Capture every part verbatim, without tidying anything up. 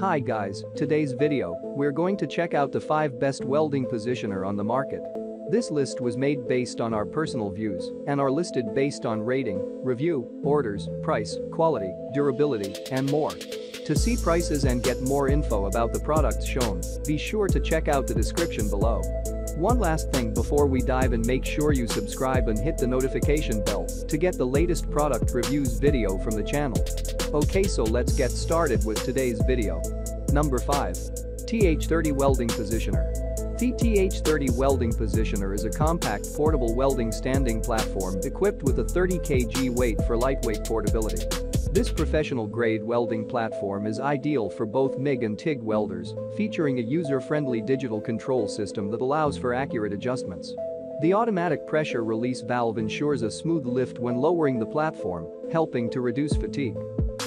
Hi guys, today's video, we're going to check out the five best welding positioner on the market. This list was made based on our personal views and are listed based on rating, review, orders, price, quality, durability, and more. To see prices and get more info about the products shown, be sure to check out the description below. One last thing before we dive in, make sure you subscribe and hit the notification bell to get the latest product reviews video from the channel. Okay, so let's get started with today's video. Number five. T H thirty Welding Positioner. The T H thirty Welding Positioner is a compact portable welding standing platform equipped with a thirty kilogram weight for lightweight portability. This professional-grade welding platform is ideal for both M I G and T I G welders, featuring a user-friendly digital control system that allows for accurate adjustments. The automatic pressure release valve ensures a smooth lift when lowering the platform, helping to reduce fatigue.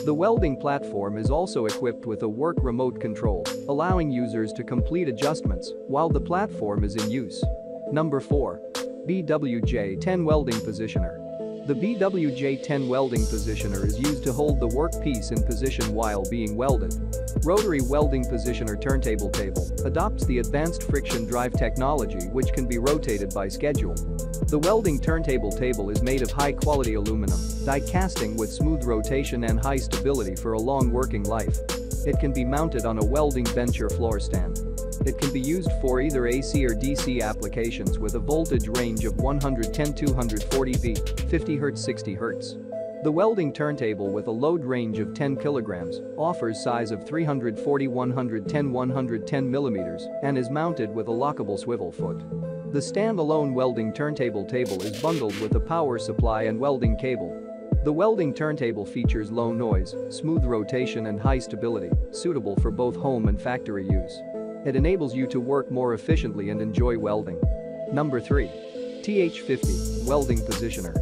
The welding platform is also equipped with a work remote control, allowing users to complete adjustments while the platform is in use. Number four. B W J ten Welding Positioner. The B W J ten Welding Positioner is used to hold the workpiece in position while being welded. Rotary Welding Positioner Turntable Table adopts the advanced friction drive technology, which can be rotated by schedule. The welding turntable table is made of high-quality aluminum, die casting with smooth rotation and high stability for a long working life. It can be mounted on a welding bench or floor stand. It can be used for either A C or D C applications with a voltage range of one hundred ten to two hundred forty volts, fifty hertz, sixty hertz. The welding turntable with a load range of ten kilograms offers size of three hundred forty by one hundred ten by one hundred ten millimeters and is mounted with a lockable swivel foot. The standalone welding turntable table is bundled with a power supply and welding cable. The welding turntable features low noise, smooth rotation and high stability, suitable for both home and factory use. It enables you to work more efficiently and enjoy welding. Number three. T H fifty Welding Positioner.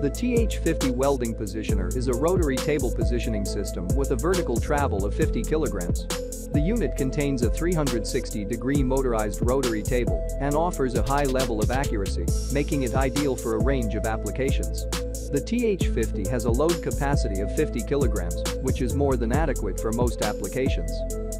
The T H fifty Welding Positioner is a rotary table positioning system with a vertical travel of fifty kilograms. The unit contains a three hundred sixty degree motorized rotary table and offers a high level of accuracy, making it ideal for a range of applications. The T H fifty has a load capacity of fifty kilograms, which is more than adequate for most applications.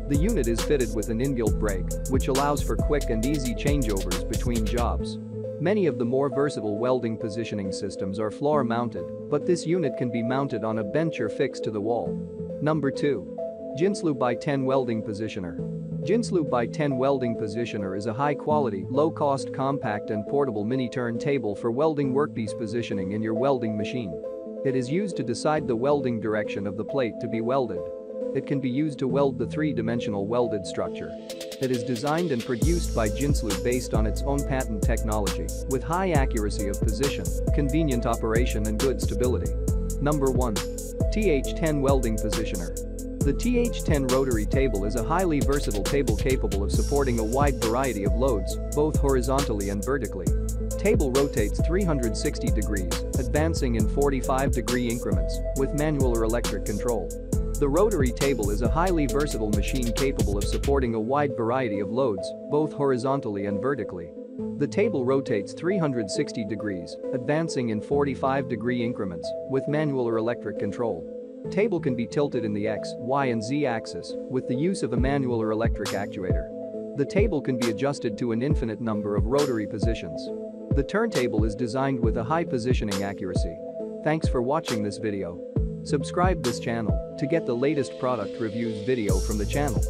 The unit is fitted with an inbuilt brake, which allows for quick and easy changeovers between jobs. Many of the more versatile welding positioning systems are floor-mounted, but this unit can be mounted on a bench or fixed to the wall. Number two. JINSLU by ten Welding Positioner. JINSLU by ten Welding Positioner is a high-quality, low-cost, compact and portable mini-turn table for welding workpiece positioning in your welding machine. It is used to decide the welding direction of the plate to be welded. It can be used to weld the three-dimensional welded structure. It is designed and produced by Jinslu based on its own patent technology, with high accuracy of position, convenient operation and good stability. Number one. T H ten Welding Positioner. The T H ten rotary table is a highly versatile table capable of supporting a wide variety of loads, both horizontally and vertically. Table rotates three hundred sixty degrees, advancing in forty-five degree increments, with manual or electric control. The rotary table is a highly versatile machine capable of supporting a wide variety of loads, both horizontally and vertically. The table rotates three hundred sixty degrees, advancing in forty-five degree increments, with manual or electric control. Table can be tilted in the X, Y and Z axis with the use of a manual or electric actuator. The table can be adjusted to an infinite number of rotary positions. The turntable is designed with a high positioning accuracy. Thanks for watching this video. Subscribe this channel to get the latest product reviews video from the channel.